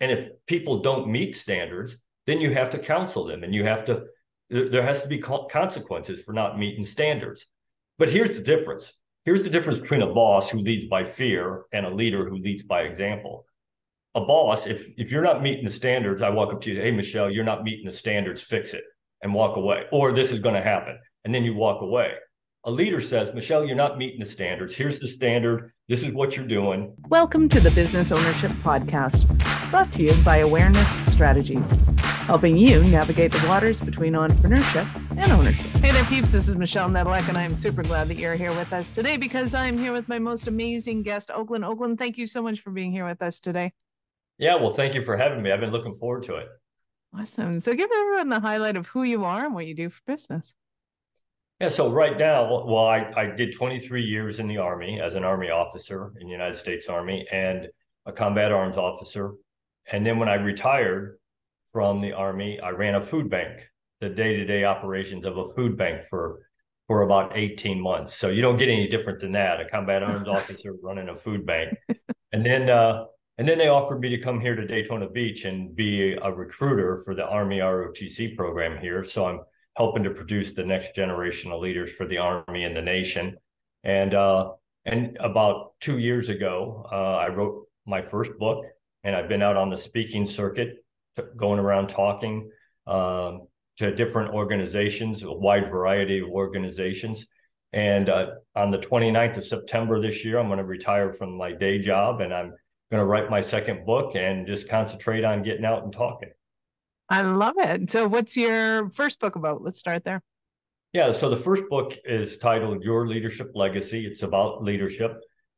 And if people don't meet standards, then you have to counsel them, and you have to, there has to be consequences for not meeting standards. But here's the difference. Here's the difference between a boss who leads by fear and a leader who leads by example. A boss, if you're not meeting the standards, I walk up to you, hey, Michelle, you're not meeting the standards, fix it, and walk away, or this is going to happen. And then you walk away. A leader says, Michelle, you're not meeting the standards. Here's the standard. This is what you're doing. Welcome to the Business Ownership Podcast, brought to you by Awareness Strategies, helping you navigate the waters between entrepreneurship and ownership. Hey there, peeps. This is Michelle Nedelec, and I'm super glad that you're here with us today because I'm here with my most amazing guest, Oakland. Oakland, thank you so much for being here with us today. Yeah, well, thank you for having me. I've been looking forward to it. Awesome. So give everyone the highlight of who you are and what you do for business. Yeah, so right now, well, I did 23 years in the Army as an Army officer in the United States Army and a combat arms officer. And then when I retired from the Army, I ran a food bank, the day-to-day operations of a food bank for about 18 months. So you don't get any different than that, a combat arms officer running a food bank. And then they offered me to come here to Daytona Beach and be a recruiter for the Army ROTC program here. So I'm helping to produce the next generation of leaders for the Army and the nation. And about 2 years ago, I wrote my first book, and I've been out on the speaking circuit, going around talking to different organizations, a wide variety of organizations. And on the 29th of September this year, I'm going to retire from my day job, and I'm going to write my second book and just concentrate on getting out and talking. I love it. So what's your first book about? Let's start there. Yeah. So the first book is titled Your Leadership Legacy. It's about leadership.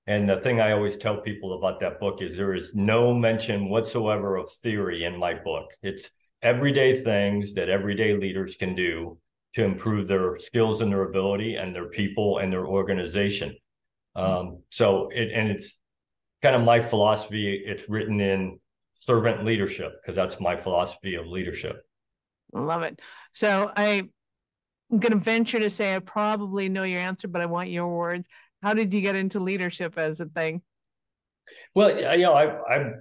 And the thing I always tell people about that book is there is no mention whatsoever of theory in my book. It's everyday things that everyday leaders can do to improve their skills and their ability and their people and their organization. It's kind of my philosophy. It's written in servant leadership, because that's my philosophy of leadership. Love it. So I'm going to venture to say I probably know your answer, but I want your words. How did you get into leadership as a thing? Well, you know, I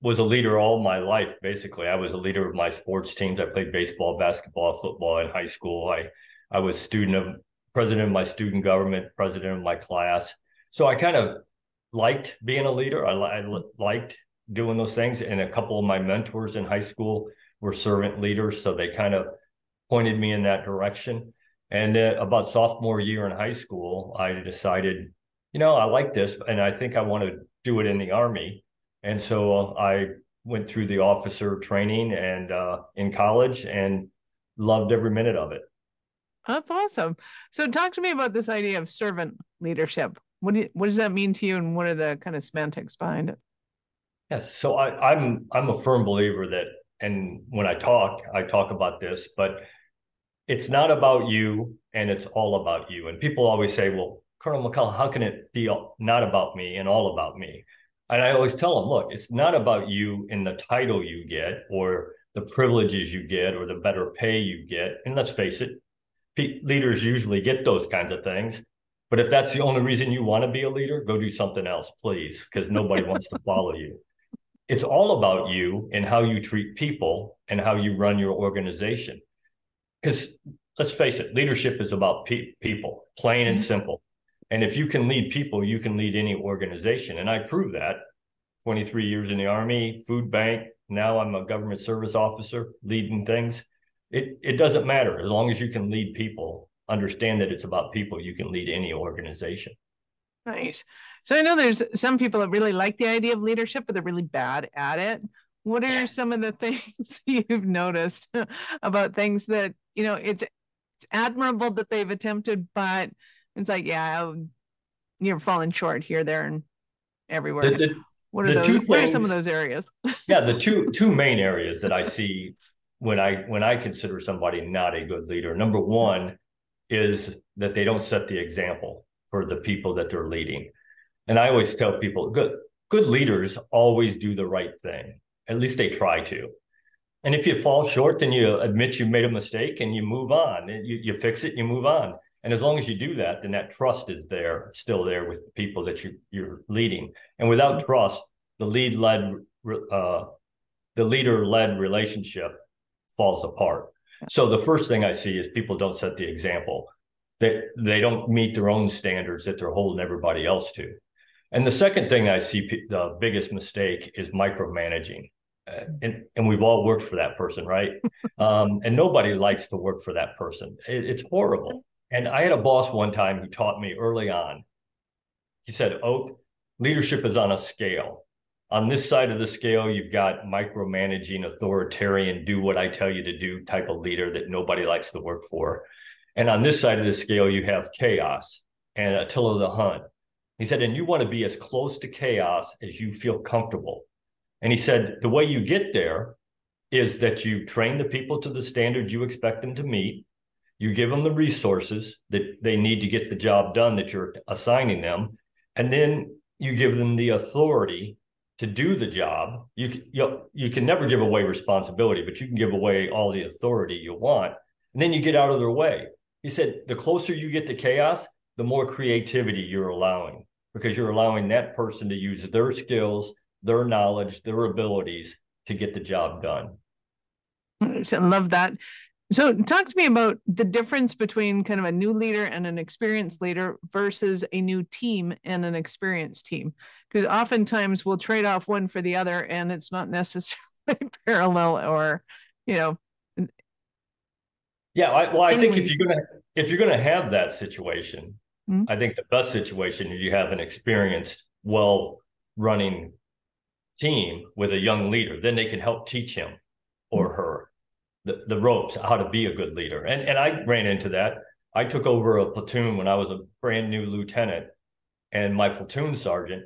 was a leader all my life, basically. I was a leader of my sports teams. I played baseball, basketball, football in high school. I was president of my student government, president of my class. So I kind of liked being a leader. I liked doing those things. And a couple of my mentors in high school were servant leaders. So they kind of pointed me in that direction. And about sophomore year in high school, I decided, you know, I like this, and I think I want to do it in the Army. And so I went through the officer training and in college and loved every minute of it. That's awesome. So talk to me about this idea of servant leadership. What does that mean to you, and what are the kind of semantics behind it? Yes. So I'm a firm believer that, and when I talk about this, but it's not about you and it's all about you. And people always say, well, Colonel McCulloch, how can it be not about me and all about me? And I always tell them, look, it's not about you in the title you get or the privileges you get or the better pay you get. And let's face it, leaders usually get those kinds of things. But if that's the only reason you want to be a leader, go do something else, please, because nobody wants to follow you. It's all about you and how you treat people and how you run your organization. Because let's face it, leadership is about people, plain and simple. And if you can lead people, you can lead any organization. And I prove that. 23 years in the Army, food bank. Now I'm a government service officer leading things. It doesn't matter. As long as you can lead people, understand that it's about people, you can lead any organization. Nice. So I know there's some people that really like the idea of leadership, but they're really bad at it. What are some of the things you've noticed about things that, you know, it's admirable that they've attempted, but it's like, yeah, you're falling short here, there, and everywhere. What are some of those areas? Yeah, the two main areas that I see when I consider somebody not a good leader. Number one is that they don't set the example for the people that they're leading. And I always tell people, good leaders always do the right thing. At least they try to. And if you fall short, then you admit you made a mistake and you move on. You fix it, you move on. And as long as you do that, then that trust is there, still there with the people that you're leading. And without trust, the lead-led the leader-led relationship falls apart. So the first thing I see is people don't set the example. They don't meet their own standards that they're holding everybody else to. And the second thing I see, the biggest mistake is micromanaging. And we've all worked for that person, right? And nobody likes to work for that person. It's horrible. And I had a boss one time who taught me early on. He said, "Oak, leadership is on a scale. On this side of the scale, you've got micromanaging, authoritarian, do what I tell you to do type of leader that nobody likes to work for. And on this side of the scale, you have chaos and Attila the Hun." He said, "And you want to be as close to chaos as you feel comfortable." And he said, "The way you get there is that you train the people to the standards you expect them to meet. You give them the resources that they need to get the job done that you're assigning them. And then you give them the authority to do the job. You can never give away responsibility, but you can give away all the authority you want. And then you get out of their way." He said, "The closer you get to chaos, the more creativity you're allowing, because you're allowing that person to use their skills, their knowledge, their abilities to get the job done." I love that. So talk to me about the difference between kind of a new leader and an experienced leader versus a new team and an experienced team, because oftentimes we'll trade off one for the other and it's not necessarily parallel or, you know. Yeah, I think if you're gonna have that situation, mm-hmm. I think the best situation is you have an experienced, well-running team with a young leader. Then they can help teach him or mm-hmm. her the ropes, how to be a good leader. And I ran into that. I took over a platoon when I was a brand new lieutenant, and my platoon sergeant,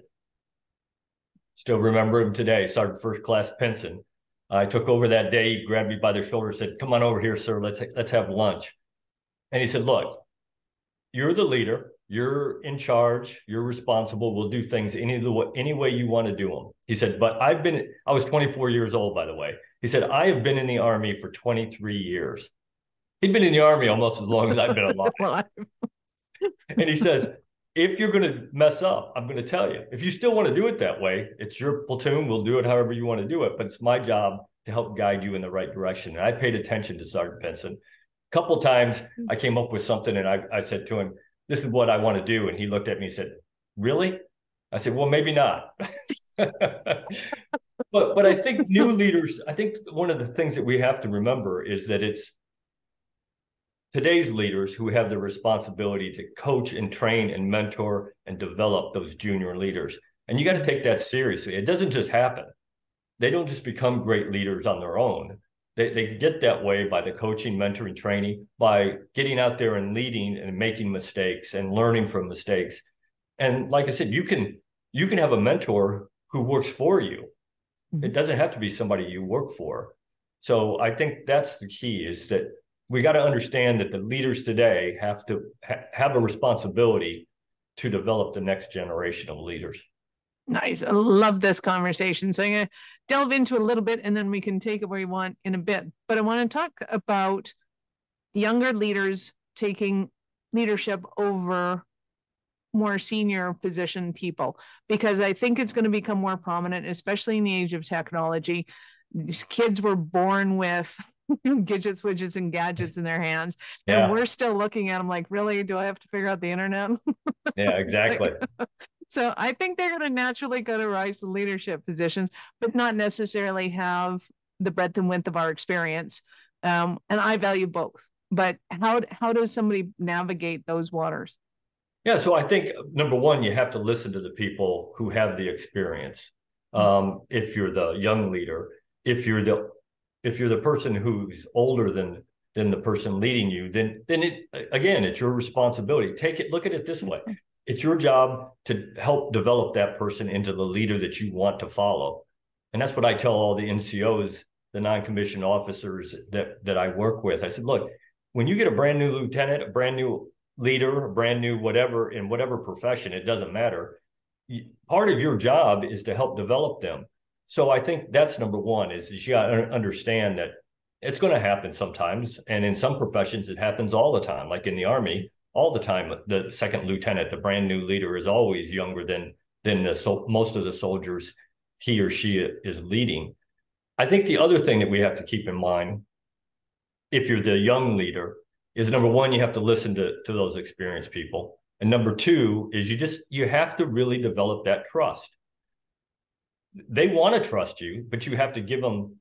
still remember him today, Sergeant First Class Pinson. I took over that day. He grabbed me by the shoulder, said, "Come on over here, sir. Let's have lunch." And he said, "Look, you're the leader. You're in charge. You're responsible. We'll do things any way you want to do them." He said, "But I was 24 years old, by the way." He said, "I have been in the Army for 23 years." He'd been in the Army almost as long as I've been alive. And he says, "If you're going to mess up, I'm going to tell you. If you still want to do it that way, it's your platoon. We'll do it however you want to do it. But it's my job to help guide you in the right direction." And I paid attention to Sergeant Pinson. A couple times I came up with something and I said to him, "This is what I want to do." And he looked at me and said, "Really?" I said, "Well, maybe not." But I think new leaders, I think one of the things that we have to remember is that it's today's leaders who have the responsibility to coach and train and mentor and develop those junior leaders. And you got to take that seriously. It doesn't just happen. They don't just become great leaders on their own. They get that way by the coaching, mentoring, training, by getting out there and leading and making mistakes and learning from mistakes. And like I said, you can have a mentor who works for you. It doesn't have to be somebody you work for. So I think that's the key, is that we got to understand that the leaders today have to have a responsibility to develop the next generation of leaders. Nice. I love this conversation. So I'm going to delve into a little bit and then we can take it where you want in a bit. But I want to talk about younger leaders taking leadership over more senior position people, because I think it's going to become more prominent, especially in the age of technology. These kids were born with Gidgets, widgets, and gadgets in their hands. Yeah. And we're still looking at them like, really? Do I have to figure out the internet? Yeah, exactly. So I think they're going to naturally go to rise to leadership positions, but not necessarily have the breadth and width of our experience. And I value both. But how does somebody navigate those waters? Yeah, so I think, number one, you have to listen to the people who have the experience. If you're the young leader, if you're the person who's older than the person leading you, then it's your responsibility. Look at it this way. It's your job to help develop that person into the leader that you want to follow. And that's what I tell all the NCOs, the non-commissioned officers that I work with. I said, "Look, when you get a brand new lieutenant, a brand new leader, a brand new whatever, in whatever profession, it doesn't matter. Part of your job is to help develop them." So I think that's number one, is you got to understand that it's going to happen sometimes. And in some professions, it happens all the time. Like in the Army, all the time, the second lieutenant, the brand new leader, is always younger than most of the soldiers he or she is leading. I think the other thing that we have to keep in mind, if you're the young leader, is number one, you have to listen to those experienced people. And number two is you have to really develop that trust. They want to trust you, but you have to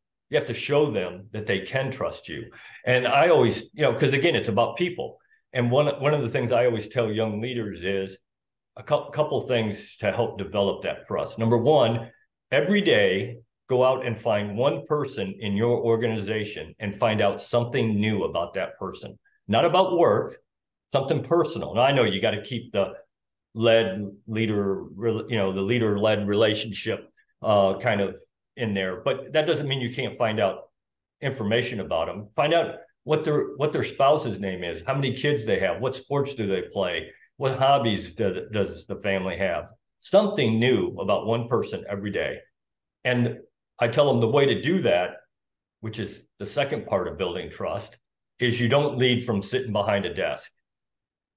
show them that they can trust you. And I always, because again, it's about people. And one of the things I always tell young leaders is a couple things to help develop that trust. Number one, every day, go out and find one person in your organization and find out something new about that person. Not about work, something personal. Now, I know you got to keep the leader-led relationship kind of in there, but that doesn't mean you can't find out information about them. Find out what their spouse's name is, how many kids they have, what sports do they play, what hobbies does the family have. Something new about one person every day. And I tell them the way to do that, which is the second part of building trust, is you don't lead from sitting behind a desk.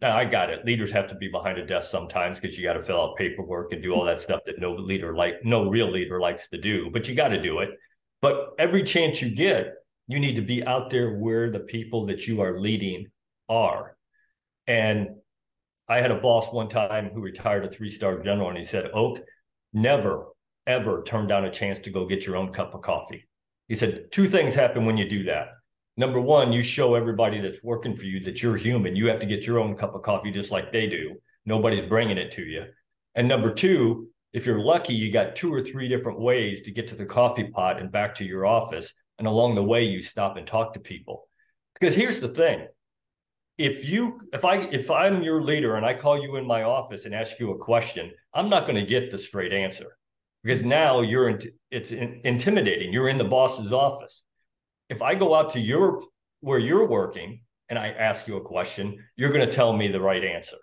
Now, I got it. Leaders have to be behind a desk sometimes because you got to fill out paperwork and do all that stuff that no real leader likes to do, but you got to do it. But every chance you get, you need to be out there where the people that you are leading are. And I had a boss one time who retired, a three-star general, and he said, Oak, never, ever turn down a chance to go get your own cup of coffee. He said, two things happen when you do that. Number one, you show everybody that's working for you that you're human. You have to get your own cup of coffee just like they do. Nobody's bringing it to you. And number two, if you're lucky, you got two or three different ways to get to the coffee pot and back to your office. And along the way, you stop and talk to people. Because here's the thing. If I'm your leader and I call you in my office and ask you a question, I'm not going to get the straight answer. Because now it's intimidating. You're in the boss's office. If I go out to where you're working and I ask you a question, you're going to tell me the right answer.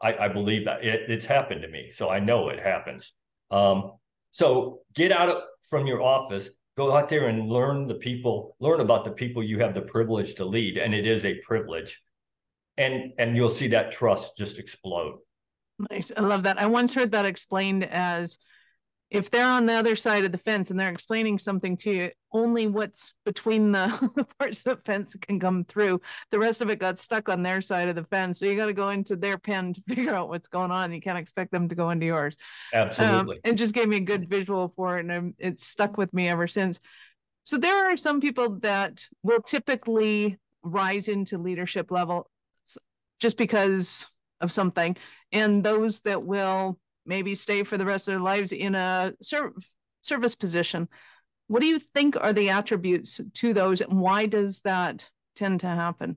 I believe that it's happened to me, so I know it happens. So get from your office, go out there and learn about the people you have the privilege to lead, and it is a privilege, and you'll see that trust just explode. Nice, I love that. I once heard that explained as, if they're on the other side of the fence and they're explaining something to you, only what's between the parts of the fence can come through. The rest of it got stuck on their side of the fence. So you got to go into their pen to figure out what's going on. You can't expect them to go into yours. Absolutely. It just gave me a good visual for it. And it's stuck with me ever since. So there are some people that will typically rise into leadership level just because of something. And those that will maybe stay for the rest of their lives in a service position. What do you think are the attributes to those, and why does that tend to happen?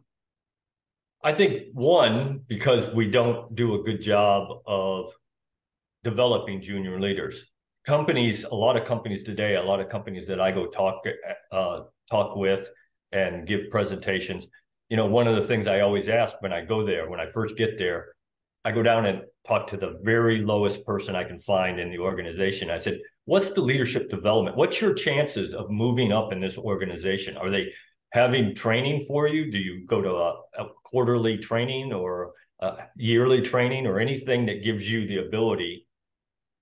I think, one, because we don't do a good job of developing junior leaders. A lot of companies that I go talk with and give presentations, one of the things I always ask when I first get there, I go down and talk to the very lowest person I can find in the organization. I said, what's the leadership development? What's your chances of moving up in this organization? Are they having training for you? Do you go to a quarterly training or a yearly training or anything that gives you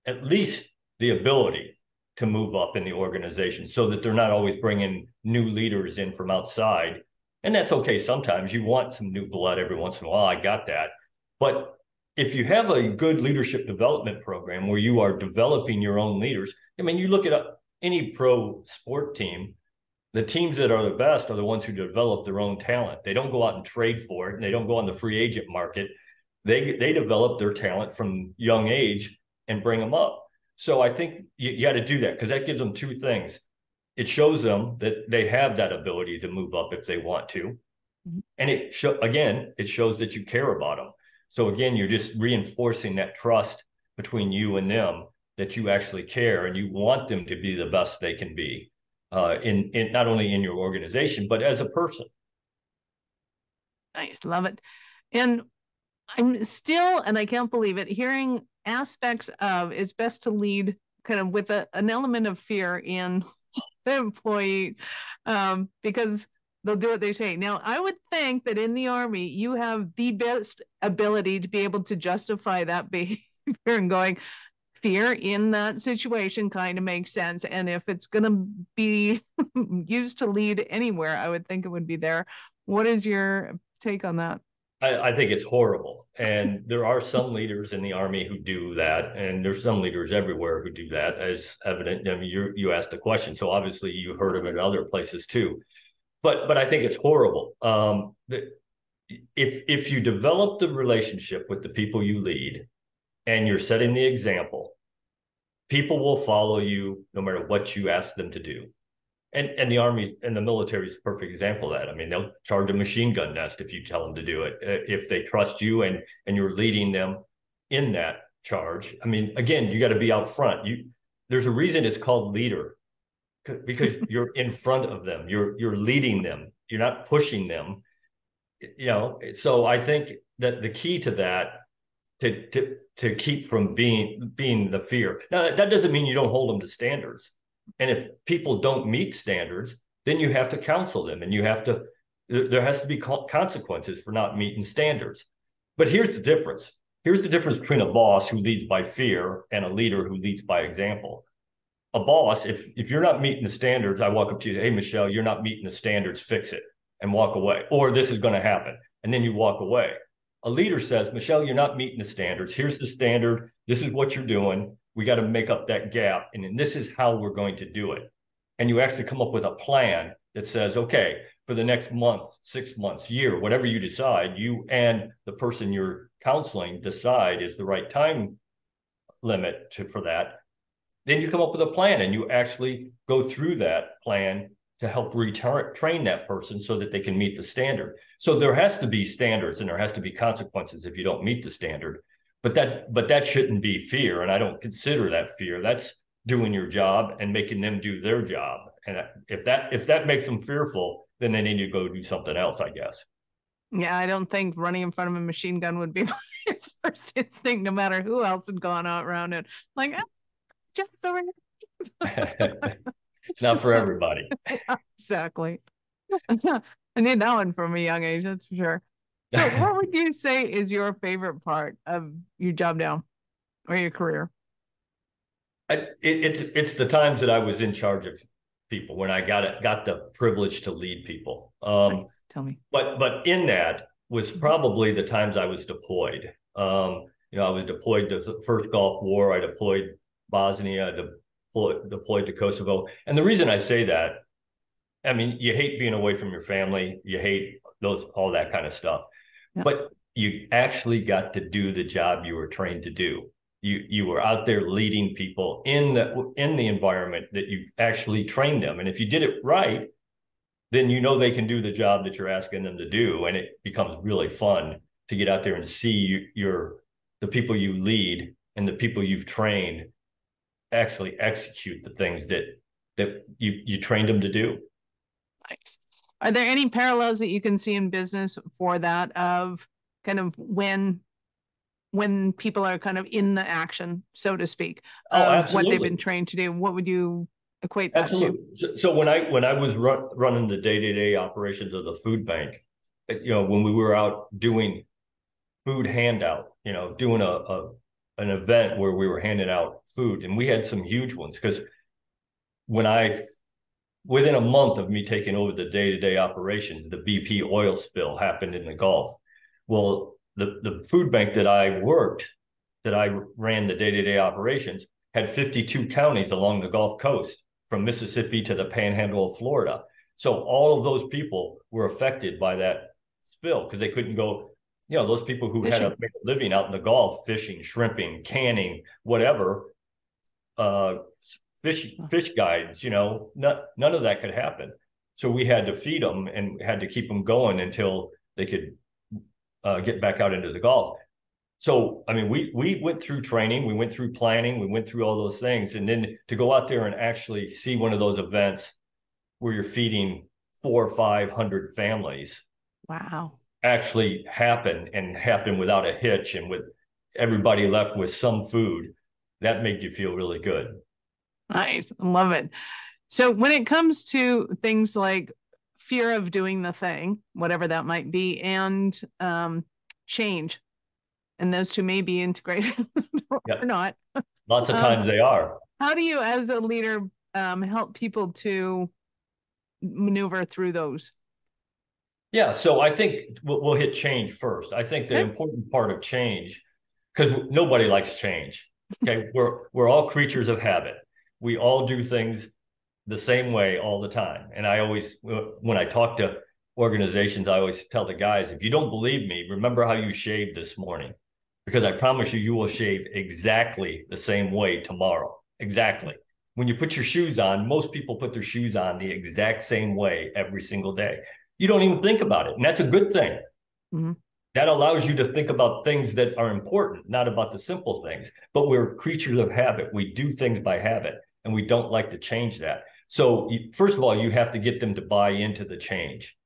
at least the ability to move up in the organization so that they're not always bringing new leaders in from outside? And that's okay. Sometimes you want some new blood every once in a while. I got that. But if you have a good leadership development program where you are developing your own leaders, you look at any pro sport team, the teams that are the best are the ones who develop their own talent. They don't go out and trade for it, and they don't go on the free agent market. They develop their talent from young age and bring them up. So I think you got to do that, because that gives them two things. It shows them that they have that ability to move up if they want to. And it shows that you care about them. So again, you're just reinforcing that trust between you and them, that you actually care and you want them to be the best they can be, in not only in your organization, but as a person. Nice, love it. And I'm still, and I can't believe it, hearing aspects of it's best to lead kind of with an element of fear in the employee, because they'll do what they say. Now, I would think that in the Army, you have the best ability to be able to justify that behavior and going, fear in that situation kind of makes sense. And if it's going to be used to lead anywhere, I would think it would be there. What is your take on that? I think it's horrible. And there are some leaders in the Army who do that. And there's some leaders everywhere who do that, as evident. I mean, you asked the question, so obviously you heard of it in other places too. But I think it's horrible. If you develop the relationship with the people you lead and you're setting the example, people will follow you no matter what you ask them to do. And the Army and the military is a perfect example of that. I mean, they'll charge a machine gun nest if you tell them to do it, if they trust you and you're leading them in that charge. I mean, again, you got to be out front. There's a reason it's called leader, because you're in front of them. You're leading them. You're not pushing them. You know, so I think that the key to that, to keep from being the fear. Now, that doesn't mean you don't hold them to standards. And if people don't meet standards, then you have to counsel them, and you have to, there has to be consequences for not meeting standards. But here's the difference. Here's the difference between a boss who leads by fear and a leader who leads by example. A boss, if you're not meeting the standards, I walk up to you, hey, Michelle, you're not meeting the standards, fix it, and walk away, or this is going to happen. And then you walk away. A leader says, Michelle, you're not meeting the standards. Here's the standard. This is what you're doing. We got to make up that gap. And then this is how we're going to do it. And you actually come up with a plan that says, okay, for the next month, 6 months, year, whatever you decide, you and the person you're counseling decide is the right time limit for that. Then you come up with a plan and you actually go through that plan to help retrain that person so that they can meet the standard. So there has to be standards and there has to be consequences if you don't meet the standard. But that shouldn't be fear, and I don't consider that fear. That's doing your job and making them do their job. And if that makes them fearful, then they need to go do something else, I guess. Yeah, I don't think running in front of a machine gun would be my first instinct, no matter who else had gone out around it. Like, oh, just over here. It's not for everybody. Exactly. I need that one from a young age, that's for sure. So what would you say is your favorite part of your job now or your career? It's the times that I was in charge of people, when I got the privilege to lead people. Nice. Tell me. But in that was probably the times I was deployed. You know, I was deployed to the first Gulf War. I deployed Bosnia, deployed to Kosovo. And the reason I say that, I mean, you hate being away from your family. You hate all that kind of stuff. Yeah. But you actually got to do the job you were trained to do. You were out there leading people in the environment that you've actually trained them. And if you did it right, then you know they can do the job that you're asking them to do. And it becomes really fun to get out there and see the people you lead and the people you've trained actually execute the things that you trained them to do. Nice. Are there any parallels that you can see in business for that, of kind of when people are kind of in the action, so to speak, of what they've been trained to do? What would you equate that to? So when I was running the day-to-day operations of the food bank, you know, when we were out doing food handout, you know, doing an event where we were handing out food, and we had some huge ones, because within a month of me taking over the day-to-day operation, the BP oil spill happened in the Gulf. Well, the food bank that I ran the day-to-day operations, had 52 counties along the Gulf Coast, from Mississippi to the Panhandle of Florida. So all of those people were affected by that spill, because they couldn't go, you know, those people who fishing. Had a living out in the Gulf, fishing, shrimping, canning, whatever, fish guides, you know, none of that could happen. So we had to feed them and had to keep them going until they could get back out into the Gulf. So, I mean, we went through training, we went through planning, we went through all those things. And then to go out there and actually see one of those events where you're feeding 400 or 500 families. Wow. Actually happen without a hitch, and with everybody left with some food, that made you feel really good. Nice. I love it. So when it comes to things like fear of doing the thing, whatever that might be, and change, and those two may be integrated or not. Lots of times they are. How do you, as a leader, help people to maneuver through those? Yeah, so I think we'll hit change first. I think the important part of change, because nobody likes change. Okay, we're all creatures of habit. We all do things the same way all the time. And I always, when I talk to organizations, I always tell the guys, if you don't believe me, remember how you shaved this morning, because I promise you, you will shave exactly the same way tomorrow. Exactly. When you put your shoes on, most people put their shoes on the exact same way every single day. You don't even think about it. And that's a good thing. Mm-hmm. That allows you to think about things that are important, not about the simple things. But we're creatures of habit. We do things by habit, and we don't like to change that. So first of all, you have to get them to buy into the change.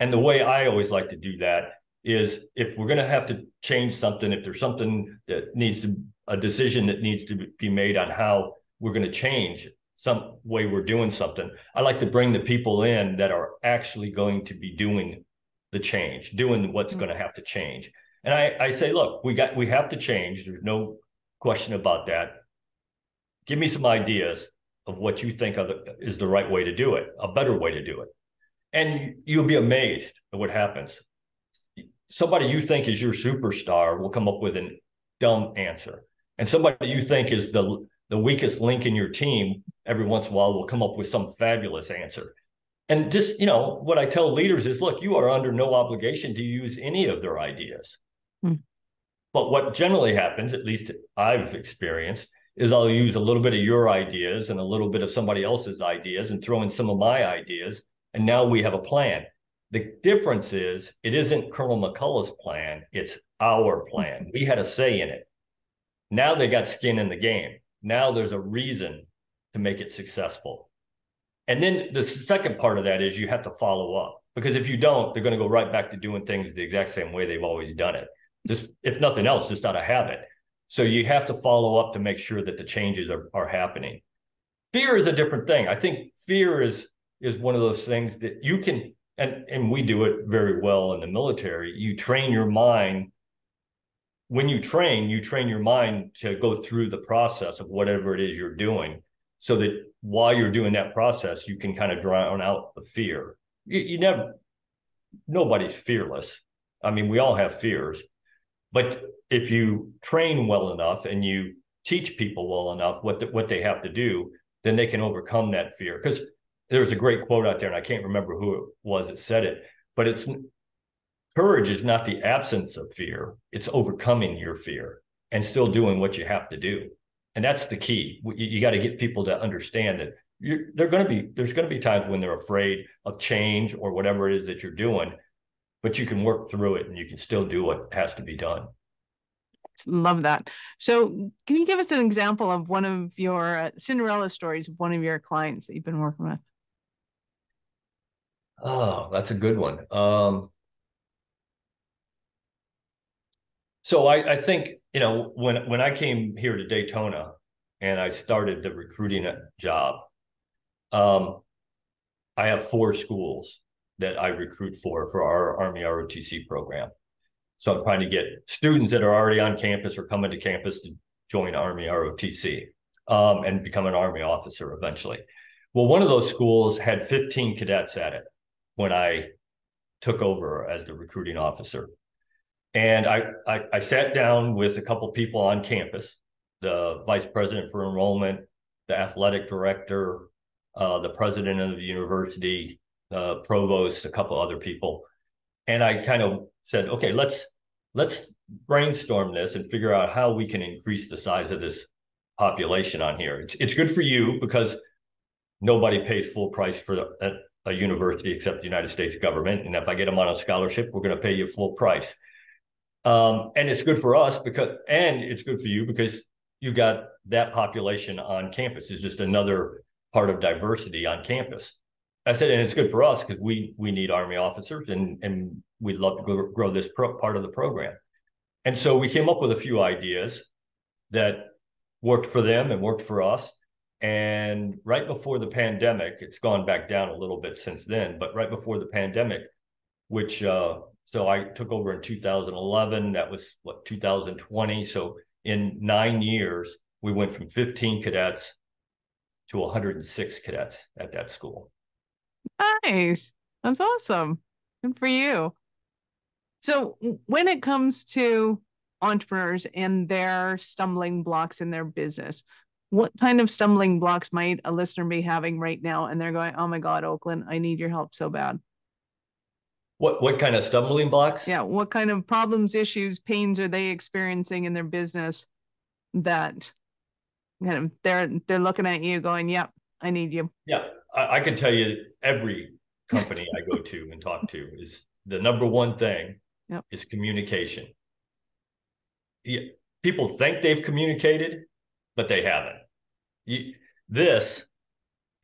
And the way I always like to do that is, if we're going to have to change something, if there's something that needs to, a decision that needs to be made on how we're going to change some way we're doing something, I like to bring the people in that are actually going to be doing the change, doing what's going to have to change. And I say, look, we have to change. There's no question about that. Give me some ideas of what you think is the right way to do it, a better way to do it. And you'll be amazed at what happens. Somebody you think is your superstar will come up with a dumb answer. And somebody you think is the weakest link in your team every once in a while will come up with some fabulous answer. And just, you know, what I tell leaders is, look, you are under no obligation to use any of their ideas. But what generally happens, at least I've experienced, is I'll use a little bit of your ideas and a little bit of somebody else's ideas and throw in some of my ideas. And now we have a plan. The difference is, it isn't Colonel McCulloch's plan. It's our plan. We had a say in it. Now they got skin in the game. Now there's a reason to make it successful. And then the second part of that is, you have to follow up, because if you don't, they're going to go right back to doing things the exact same way they've always done it. Just, if nothing else, just out of habit. So you have to follow up to make sure that the changes are happening. Fear is a different thing. I think fear is one of those things that you can, and we do it very well in the military. You train your mind. When you train your mind to go through the process of whatever it is you're doing, so that while you're doing that process, you can kind of drown out the fear. Nobody's fearless. I mean, we all have fears, but if you train well enough and you teach people well enough what they have to do, then they can overcome that fear. Because there's a great quote out there, and I can't remember who it was that said it, but it's, courage is not the absence of fear. It's overcoming your fear and still doing what you have to do. And that's the key. You got to get people to understand that there's going to be times when they're afraid of change or whatever it is that you're doing, but you can work through it and you can still do what has to be done. Love that. So can you give us an example of one of your Cinderella stories of one of your clients that you've been working with? Oh, that's a good one. So I think, you know, when I came here to Daytona and I started the recruiting job, I have four schools that I recruit for our Army ROTC program. So I'm trying to get students that are already on campus or coming to campus to join Army ROTC and become an Army officer eventually. Well, one of those schools had 15 cadets at it when I took over as the recruiting officer. And I sat down with a couple people on campus, the vice president for enrollment, the athletic director, the president of the university, provost, a couple other people. And I kind of said, okay, let's brainstorm this and figure out how we can increase the size of this population on here. It's good for you because nobody pays full price for a university except the United States government. And if I get them on a scholarship, we're going to pay you full price. And it's good for us and it's good for you because you got that population on campus. It's just another part of diversity on campus. I said, and it's good for us because we need Army officers and we'd love to grow this part of the program. And so we came up with a few ideas that worked for them and worked for us. And right before the pandemic, it's gone back down a little bit since then, but right before the pandemic, which So I took over in 2011. That was, 2020. So in 9 years, we went from 15 cadets to 106 cadets at that school. Nice. That's awesome. Good for you. So when it comes to entrepreneurs and their stumbling blocks in their business, what kind of stumbling blocks might a listener be having right now? And they're going, oh my God, Oakland, I need your help so bad. What kind of stumbling blocks? Yeah. What kind of problems, issues, pains are they experiencing in their business that kind of they're looking at you going, yep, I need you. Yeah. I can tell you every company I go to and talk to is the number one thing is communication. People think they've communicated, but they haven't. This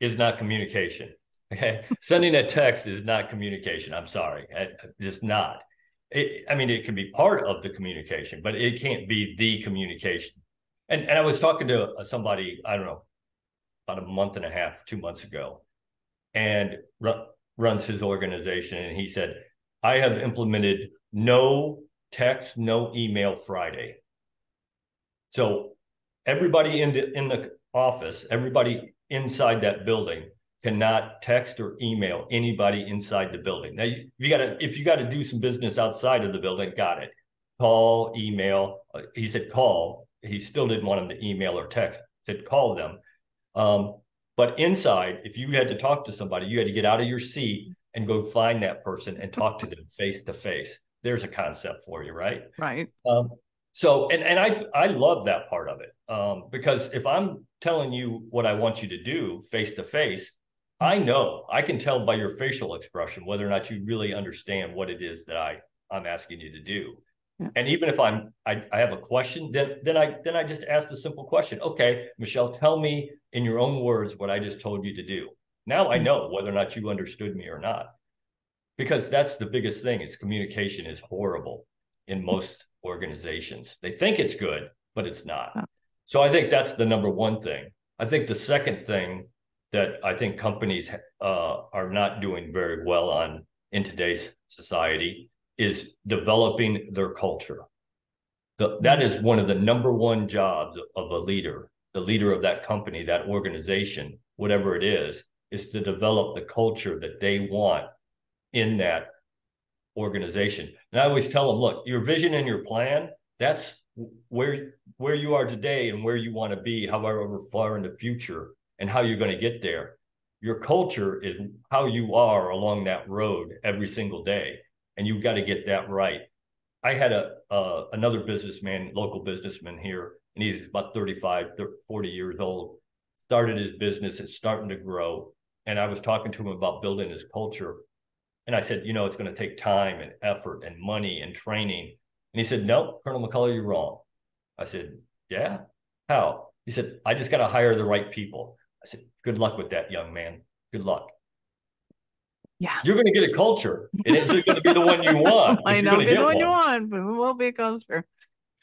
is not communication. Okay. Sending a text is not communication. I'm sorry. It's not. It can be part of the communication, but it can't be the communication. And I was talking to somebody, I don't know, about a month and a half, 2 months ago, and runs his organization. And he said, I have implemented no text, no email Friday. So everybody in the office, everybody inside that building cannot text or email anybody inside the building. Now, if you got to do some business outside of the building, got it. Call, email. He said call. He still didn't want him to email or text. He said call them. But inside, if you had to talk to somebody, you had to get out of your seat and go find that person and talk to them face to face. There's a concept for you, right? Right. So I love that part of it, because if I'm telling you what I want you to do face to face, I can tell by your facial expression whether or not you really understand what it is that I'm asking you to do. Yeah. And even if I have a question, then I just ask the simple question. Okay, Michelle, tell me in your own words what I just told you to do. Now I know whether or not you understood me or not, because that's the biggest thing is communication is horrible in most organizations. They think it's good, but it's not. So I think that's the number one thing. I think the second thing that I think companies are not doing very well on in today's society is developing their culture. That is one of the number one jobs of a leader, the leader of that company, that organization, whatever it is to develop the culture that they want in that organization. And I always tell them, look, your vision and your plan, that's where you are today and where you want to be, however far in the future, and how you're going to get there. Your culture is how you are along that road every single day. And you've got to get that right. I had another businessman, local businessman here, and he's about 35, 40 years old, started his business. It's starting to grow. And I was talking to him about building his culture. And I said, it's going to take time and effort and money and training. And he said, no, Colonel McCulloch, you're wrong. I said, yeah? How? He said, I just got to hire the right people. I said, good luck with that, young man. Good luck. Yeah. You're going to get a culture. It isn't going to be the one you want. I know, it's the one you want, but it won't be a culture.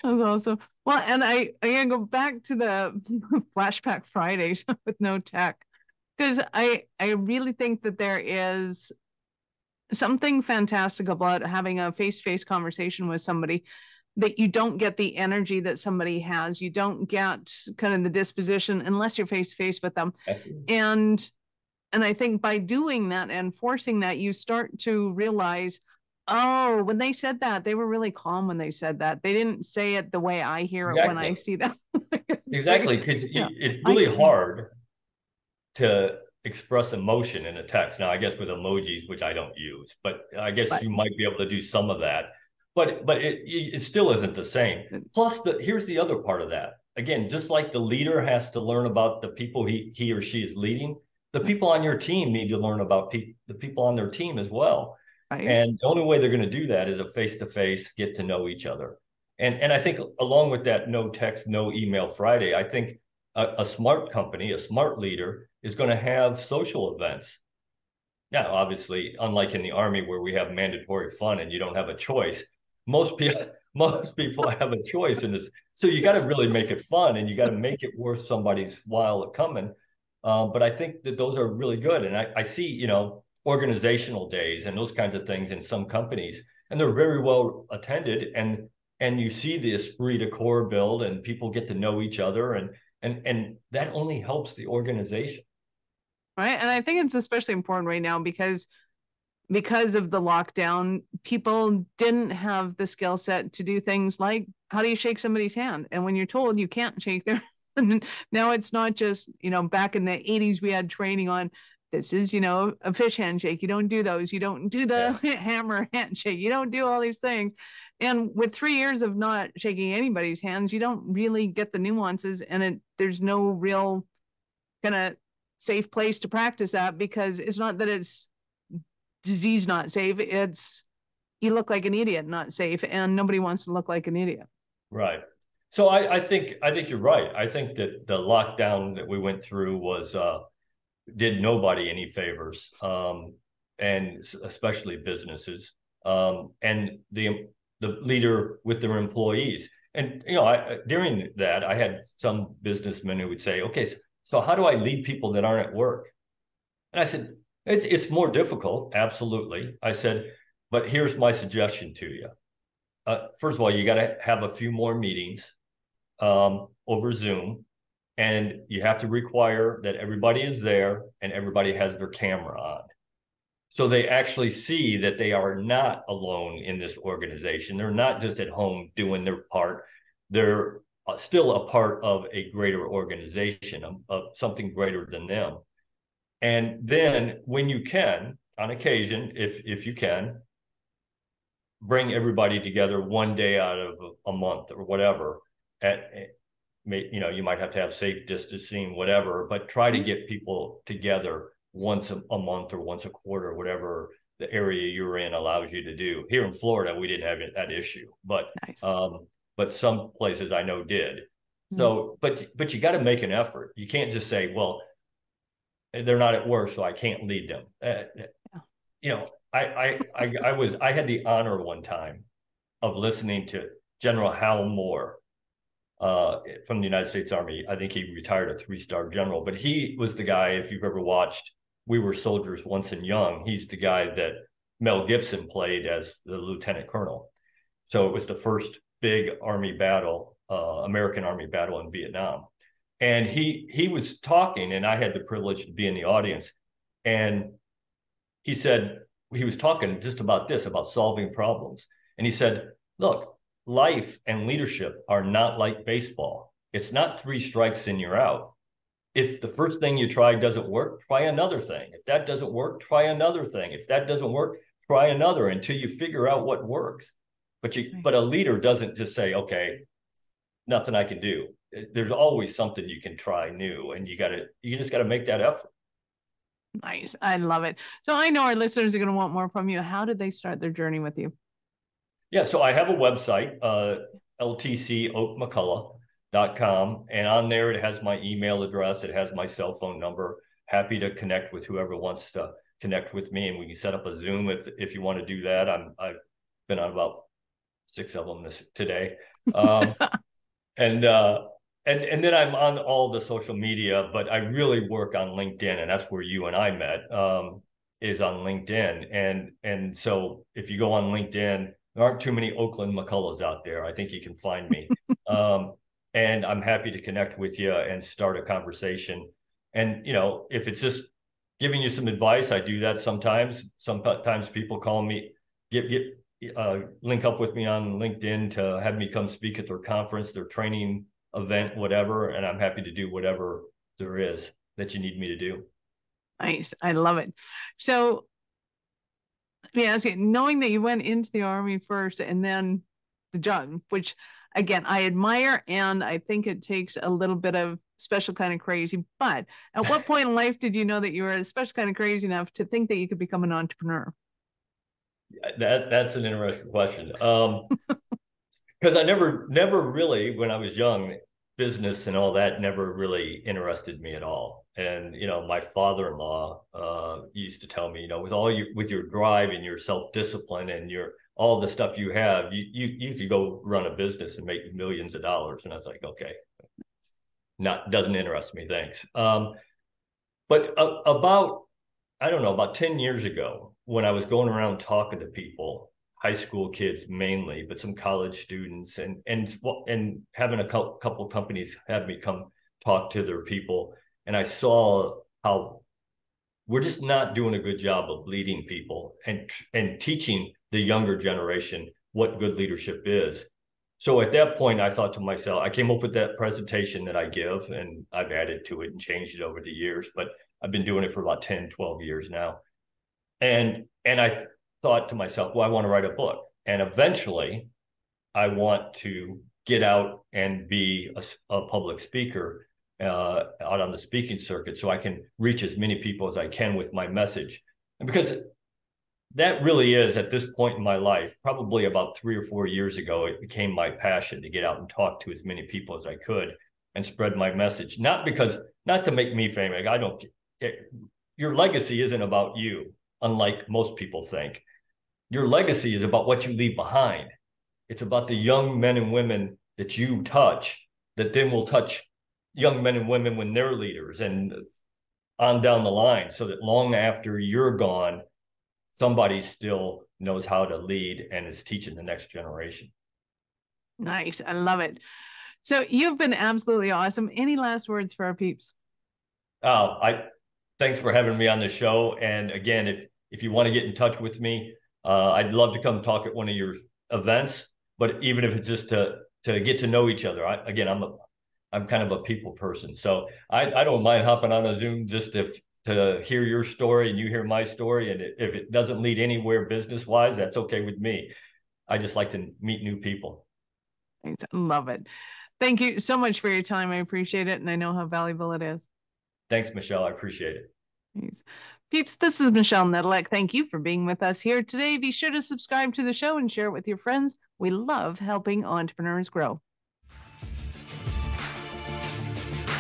That's awesome. Well, and I go back to the Flashback Fridays with no tech, because I really think that there is something fantastic about having a face-to-face conversation with somebody that you don't get the energy that somebody has. You don't get kind of the disposition unless you're face-to-face with them. And I think by doing that and forcing that, you start to realize, oh, when they said that, they were really calm when they said that. They didn't say it the way I hear it when I see them. Exactly, because it's really hard to express emotion in a text. Now, I guess with emojis, which I don't use, but I guess you might be able to do some of that, but it still isn't the same. Plus, here's the other part of that. Again, just like the leader has to learn about the people he or she is leading, the people on your team need to learn about the people on their team as well. Right. And the only way they're going to do that is a face-to-face, get to know each other. And I think along with that, no text, no email Friday, I think a smart company, a smart leader is going to have social events. Now, obviously, unlike in the Army where we have mandatory fun and you don't have a choice, most people have a choice in this. So you got to really make it fun and you got to make it worth somebody's while coming. But I think that those are really good. And I see, organizational days and those kinds of things in some companies. and they're very well attended. And you see the esprit de corps build, and people get to know each other, and that only helps the organization. Right. And I think it's especially important right now because of the lockdown, people didn't have the skill set to do things like, how do you shake somebody's hand? And when you're told you can't shake their hand, now it's not just, back in the 80s, we had training on, this is, a fish handshake. You don't do those. You don't do the hammer handshake. You don't do all these things. And with 3 years of not shaking anybody's hands, you don't really get the nuances. And there's no real kind of safe place to practice that, because it's not that it's disease not safe. It's you look like an idiot, not safe. And nobody wants to look like an idiot. Right. So I think you're right. I think that the lockdown that we went through was did nobody any favors, and especially businesses, and the leader with their employees. And, during that, I had some businessmen who would say, okay, so how do I lead people that aren't at work? And I said, it's more difficult. Absolutely. I said, but here's my suggestion to you. First of all, you got to have a few more meetings over Zoom, and you have to require that everybody is there and everybody has their camera on, so they actually see that they are not alone in this organization. They're not just at home doing their part. They're still a part of a greater organization, of something greater than them. And then when you can, on occasion, if you can, bring everybody together one day out of a month or whatever. You might have to have safe distancing, whatever, but try to get people together once a month or once a quarter, whatever the area you're in allows you to do. Here in Florida, we didn't have that issue, but nice. But some places I know did. Mm-hmm. So, but you got to make an effort. You can't just say, well, they're not at work, so I can't lead them. I had the honor one time of listening to General Hal Moore from the United States Army. I think he retired a 3-star general, but he was the guy, if you've ever watched We Were Soldiers Once and Young, he's the guy that Mel Gibson played as the lieutenant colonel. So it was the first big Army battle, American Army battle in Vietnam. And he was talking, and I had the privilege to be in the audience. And he said, he was talking just about this, about solving problems. And he said, look, life and leadership are not like baseball. It's not 3 strikes and you're out. If the first thing you try doesn't work, try another thing. If that doesn't work, try another thing. If that doesn't work, try another until you figure out what works. But a leader doesn't just say, okay, nothing I can do. There's always something you can try new, and you just got to make that effort. Nice. I love it. So I know our listeners are going to want more from you. How did they start their journey with you? Yeah. So I have a website, ltcoakmcculloch.com. And on there, it has my email address. It has my cell phone number. Happy to connect with whoever wants to connect with me. And we can set up a Zoom if you want to do that. I've been on about 6 of them today. And then I'm on all the social media, but I really work on LinkedIn, and that's where you and I met, is on LinkedIn. And so if you go on LinkedIn, there aren't too many Oakland McCulloughs out there. I think you can find me. And I'm happy to connect with you and start a conversation. And, if it's just giving you some advice, I do that sometimes. Sometimes people call me, link up with me on LinkedIn to have me come speak at their conference, their training event, whatever, and I'm happy to do whatever there is that you need me to do. Nice. I love it. So let me ask you, knowing that you went into the Army first and then the job, which again, I admire, and I think it takes a little bit of special kind of crazy, but at what point in life did you know that you were a special kind of crazy enough to think that you could become an entrepreneur? That's an interesting question. Because I never really, when I was young, business and all that never really interested me at all. And, my father-in-law used to tell me, with your drive and your self-discipline and all the stuff you have, you could go run a business and make millions of dollars. And I was like, okay, doesn't interest me. Thanks. But about 10 years ago, when I was going around talking to people, high school kids mainly, but some college students, and having a couple companies have me come talk to their people. And I saw how we're just not doing a good job of leading people and teaching the younger generation what good leadership is. So at that point, I thought to myself, I came up with that presentation that I give, and I've added to it and changed it over the years, but I've been doing it for about 10, 12 years now. And I thought to myself, well, I want to write a book. And eventually, I want to get out and be a public speaker out on the speaking circuit so I can reach as many people as I can with my message. And because that really is, at this point in my life, probably about 3 or 4 years ago, it became my passion to get out and talk to as many people as I could and spread my message. Not to make me famous. I don't. Your legacy isn't about you, unlike most people think. Your legacy is about what you leave behind. It's about the young men and women that you touch, that then will touch young men and women when they're leaders and on down the line, so that long after you're gone, somebody still knows how to lead and is teaching the next generation. Nice. I love it. So you've been absolutely awesome. Any last words for our peeps? Thanks for having me on the show. And again, if you want to get in touch with me, I'd love to come talk at one of your events, but even if it's just to get to know each other, I'm kind of a people person. So I don't mind hopping on a Zoom just to hear your story and you hear my story. And if it doesn't lead anywhere business-wise, that's okay with me. I just like to meet new people. Thanks. I love it. Thank you so much for your time. I appreciate it. And I know how valuable it is. Thanks, Michelle. I appreciate it. Thanks. Peeps, this is Michelle Nedelec. Thank you for being with us here today. Be sure to subscribe to the show and share it with your friends. We love helping entrepreneurs grow.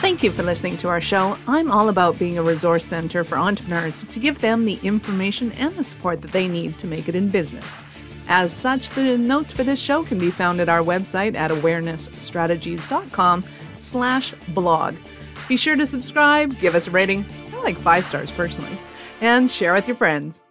Thank you for listening to our show. I'm all about being a resource center for entrepreneurs to give them the information and the support that they need to make it in business. As such, the notes for this show can be found at our website at awarenessstrategies.com/blog. Be sure to subscribe, give us a rating. I like 5 stars personally, and share with your friends.